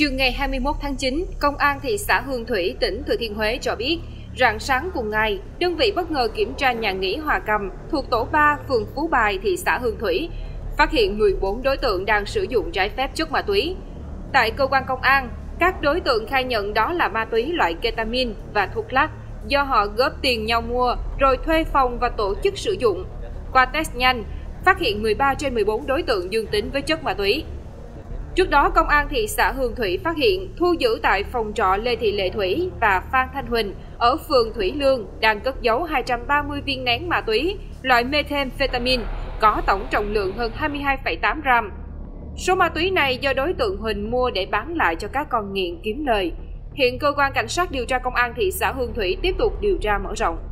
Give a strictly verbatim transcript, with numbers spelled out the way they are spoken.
Chiều ngày hai mươi mốt tháng chín, Công an thị xã Hương Thủy, tỉnh Thừa Thiên Huế cho biết, rạng sáng cùng ngày, đơn vị bất ngờ kiểm tra nhà nghỉ Hòa Cầm thuộc tổ ba, phường Phú Bài, thị xã Hương Thủy, phát hiện mười bốn đối tượng đang sử dụng trái phép chất ma túy. Tại cơ quan công an, các đối tượng khai nhận đó là ma túy loại ketamin và thuốc lắc do họ góp tiền nhau mua rồi thuê phòng và tổ chức sử dụng. Qua test nhanh, phát hiện mười ba trên mười bốn đối tượng dương tính với chất ma túy. Trước đó, Công an thị xã Hương Thủy phát hiện thu giữ tại phòng trọ Lê Thị Lệ Thủy và Phan Thanh Huỳnh ở phường Thủy Lương đang cất giấu hai trăm ba mươi viên nén ma túy loại methamphetamine có tổng trọng lượng hơn hai mươi hai phẩy tám gram. Số ma túy này do đối tượng Huỳnh mua để bán lại cho các con nghiện kiếm lời. Hiện cơ quan cảnh sát điều tra Công an thị xã Hương Thủy tiếp tục điều tra mở rộng.